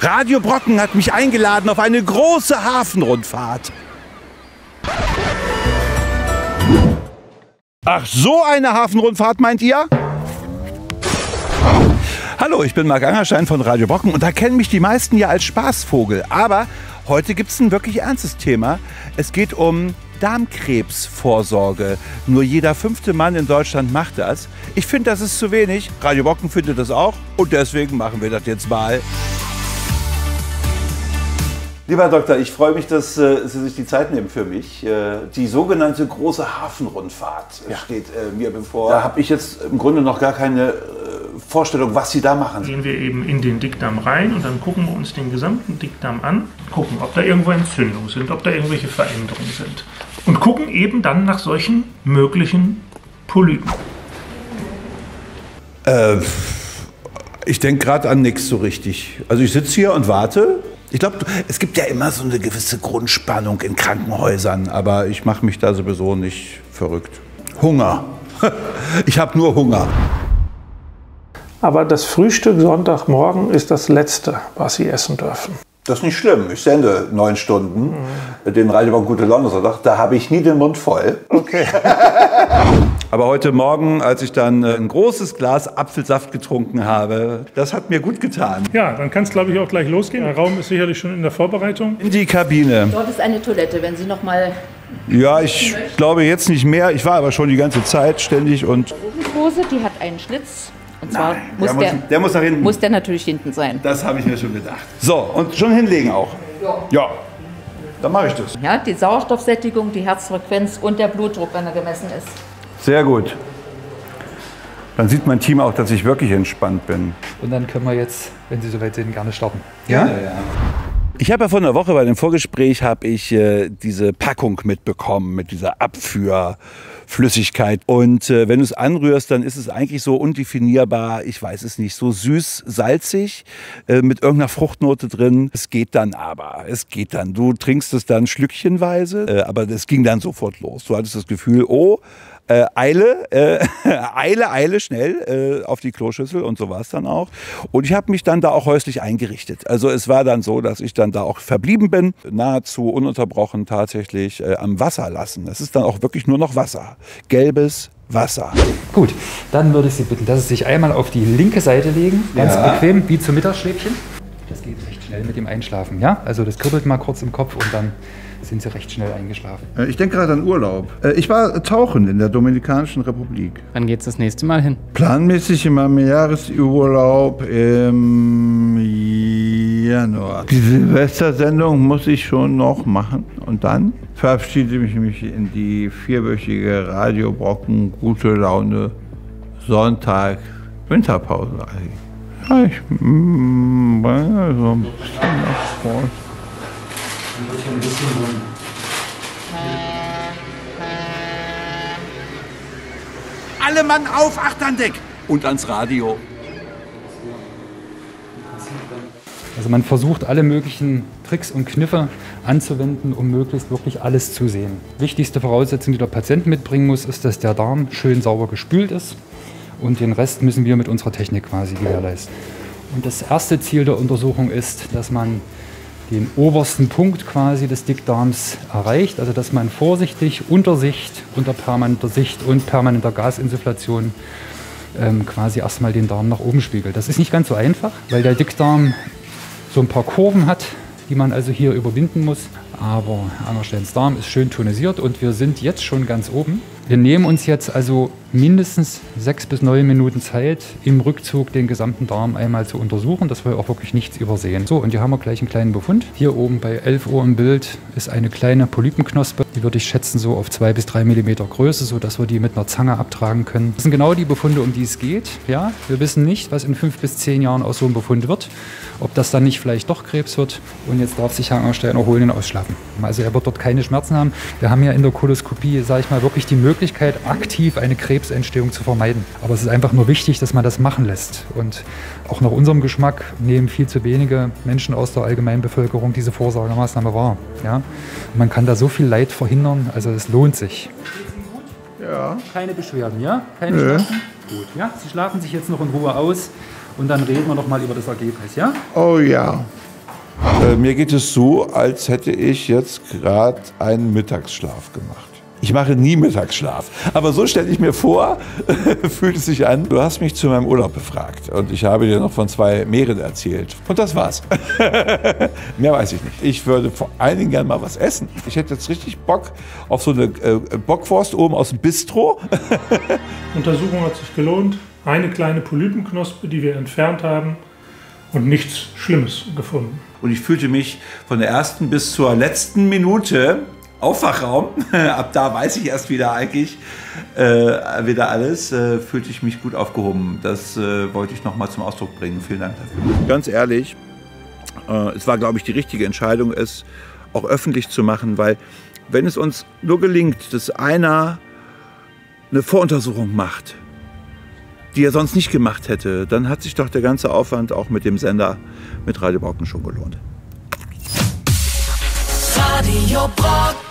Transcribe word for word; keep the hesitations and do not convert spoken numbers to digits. Radio Brocken hat mich eingeladen auf eine große Hafenrundfahrt. Ach, so eine Hafenrundfahrt meint ihr? Hallo, ich bin Marc Angerstein von Radio Brocken und da kennen mich die meisten ja als Spaßvogel. Aber heute gibt es ein wirklich ernstes Thema. Es geht um Darmkrebsvorsorge. Nur jeder fünfte Mann in Deutschland macht das. Ich finde, das ist zu wenig. Radio Brocken findet das auch und deswegen machen wir das jetzt mal. Lieber Herr Doktor, ich freue mich, dass äh, Sie sich die Zeit nehmen für mich. Äh, die sogenannte große Hafenrundfahrt ja. steht äh, mir bevor. Da habe ich jetzt im Grunde noch gar keine äh, Vorstellung, was Sie da machen. Gehen wir eben in den Dickdarm rein und dann gucken wir uns den gesamten Dickdarm an, gucken, ob da irgendwo Entzündungen sind, ob da irgendwelche Veränderungen sind. Und gucken eben dann nach solchen möglichen Polypen. Äh, ich denke gerade an nichts so richtig. Also ich sitze hier und warte. Ich glaube, es gibt ja immer so eine gewisse Grundspannung in Krankenhäusern, aber ich mache mich da sowieso nicht verrückt. Hunger. Ich habe nur Hunger. Aber das Frühstück Sonntagmorgen ist das Letzte, was Sie essen dürfen. Das ist nicht schlimm. Ich sende neun Stunden mhm. den Reidebach Gute Laune Sonntag. Da habe ich nie den Mund voll. Okay. Aber heute Morgen, als ich dann ein großes Glas Apfelsaft getrunken habe, das hat mir gut getan. Ja, dann kann es, glaube ich, auch gleich losgehen. Der Raum ist sicherlich schon in der Vorbereitung. In die Kabine. Dort ist eine Toilette, wenn Sie noch mal... Ja, ich glaube jetzt nicht mehr. Ich war aber schon die ganze Zeit ständig und... Die Hose, die hat einen Schlitz. Und zwar Nein, muss der, muss, der, der muss nach hinten. Muss der natürlich hinten sein. Das habe ich mir schon gedacht. So, und schon hinlegen auch? Ja. Ja. Dann mache ich das. Ja, die Sauerstoffsättigung, die Herzfrequenz und der Blutdruck, wenn er gemessen ist. Sehr gut. Dann sieht mein Team auch, dass ich wirklich entspannt bin. Und dann können wir jetzt, wenn Sie soweit sind, gerne stoppen. Ja? Ja, ja. Ich habe ja vor einer Woche bei dem Vorgespräch habe ich äh, diese Packung mitbekommen mit dieser Abführflüssigkeit. Und äh, wenn du es anrührst, dann ist es eigentlich so undefinierbar, ich weiß es nicht, so süß, salzig, äh, mit irgendeiner Fruchtnote drin. Es geht dann aber, es geht dann. Du trinkst es dann schlückchenweise, äh, aber es ging dann sofort los. Du hattest das Gefühl, oh, Äh, eile, äh, eile, eile, schnell äh, auf die Kloschüssel und so war es dann auch. Und ich habe mich dann da auch häuslich eingerichtet. Also es war dann so, dass ich dann da auch verblieben bin, nahezu ununterbrochen tatsächlich äh, am Wasser lassen. Das ist dann auch wirklich nur noch Wasser, gelbes Wasser. Gut, dann würde ich Sie bitten, dass Sie sich einmal auf die linke Seite legen, ganz ja. bequem, wie zum Mittagsschläfchen. Das geht recht schnell mit dem Einschlafen, ja? Also das kribbelt mal kurz im Kopf und dann... sind Sie recht schnell eingeschlafen. Ich denke gerade an Urlaub. Ich war tauchen in der Dominikanischen Republik. Wann geht's das nächste Mal hin? Planmäßig in meinem Jahresurlaub im Januar. Die Silvestersendung muss ich schon noch machen. Und dann verabschiede ich mich in die vierwöchige Radio Brocken Gute Laune Sonntag Winterpause. Ja, ich bin so ein bisschen nach vorne. Ein bisschen rum. Alle Mann auf, acht an Deck und ans Radio. Also man versucht alle möglichen Tricks und Kniffe anzuwenden, um möglichst wirklich alles zu sehen. Wichtigste Voraussetzung, die der Patient mitbringen muss, ist, dass der Darm schön sauber gespült ist und den Rest müssen wir mit unserer Technik quasi gewährleisten. Und das erste Ziel der Untersuchung ist, dass man den obersten Punkt quasi des Dickdarms erreicht, also dass man vorsichtig unter Sicht, unter permanenter Sicht und permanenter Gasinsufflation ähm, quasi erstmal den Darm nach oben spiegelt. Das ist nicht ganz so einfach, weil der Dickdarm so ein paar Kurven hat, die man also hier überwinden muss. Aber Angersteins Darm ist schön tonisiert und wir sind jetzt schon ganz oben. Wir nehmen uns jetzt also mindestens sechs bis neun Minuten Zeit, im Rückzug den gesamten Darm einmal zu untersuchen, dass wir auch wirklich nichts übersehen. So, und hier haben wir gleich einen kleinen Befund. Hier oben bei elf Uhr im Bild ist eine kleine Polypenknospe. Die würde ich schätzen so auf zwei bis drei Millimeter Größe, sodass wir die mit einer Zange abtragen können. Das sind genau die Befunde, um die es geht. Ja, wir wissen nicht, was in fünf bis zehn Jahren aus so einem Befund wird. Ob das dann nicht vielleicht doch Krebs wird. Und jetzt darf sich Herr Angerstein erholen und ausschlafen. Also er wird dort keine Schmerzen haben. Wir haben ja in der Koloskopie, sage ich mal, wirklich die Möglichkeit, aktiv eine Krebsentstehung zu vermeiden. Aber es ist einfach nur wichtig, dass man das machen lässt. Und auch nach unserem Geschmack nehmen viel zu wenige Menschen aus der allgemeinen Bevölkerung diese Vorsorgemaßnahme wahr. Ja? Man kann da so viel Leid verhindern, also es lohnt sich. Ja. Keine Beschwerden, ja? Keine Nö. Schmerzen? Gut, ja? Sie schlafen sich jetzt noch in Ruhe aus und dann reden wir noch mal über das Ergebnis, ja? Oh ja. Äh, mir geht es so, als hätte ich jetzt gerade einen Mittagsschlaf gemacht. Ich mache nie Mittagsschlaf, aber so stelle ich mir vor, fühlt es sich an. Du hast mich zu meinem Urlaub befragt und ich habe dir noch von zwei Meeren erzählt. Und das war's. Mehr weiß ich nicht. Ich würde vor allen Dingen gerne mal was essen. Ich hätte jetzt richtig Bock auf so eine äh, Bockwurst oben aus dem Bistro. Untersuchung hat sich gelohnt. Eine kleine Polypenknospe, die wir entfernt haben und nichts Schlimmes gefunden. Und ich fühlte mich von der ersten bis zur letzten Minute Aufwachraum, ab da weiß ich erst wieder eigentlich äh, wieder alles, äh, fühlte ich mich gut aufgehoben. Das äh, wollte ich nochmal zum Ausdruck bringen. Vielen Dank dafür. Ganz ehrlich, äh, es war, glaube ich, die richtige Entscheidung, es auch öffentlich zu machen, weil wenn es uns nur gelingt, dass einer eine Voruntersuchung macht, die er sonst nicht gemacht hätte, dann hat sich doch der ganze Aufwand auch mit dem Sender, mit Radio Brocken, schon gelohnt. Radio Brocken.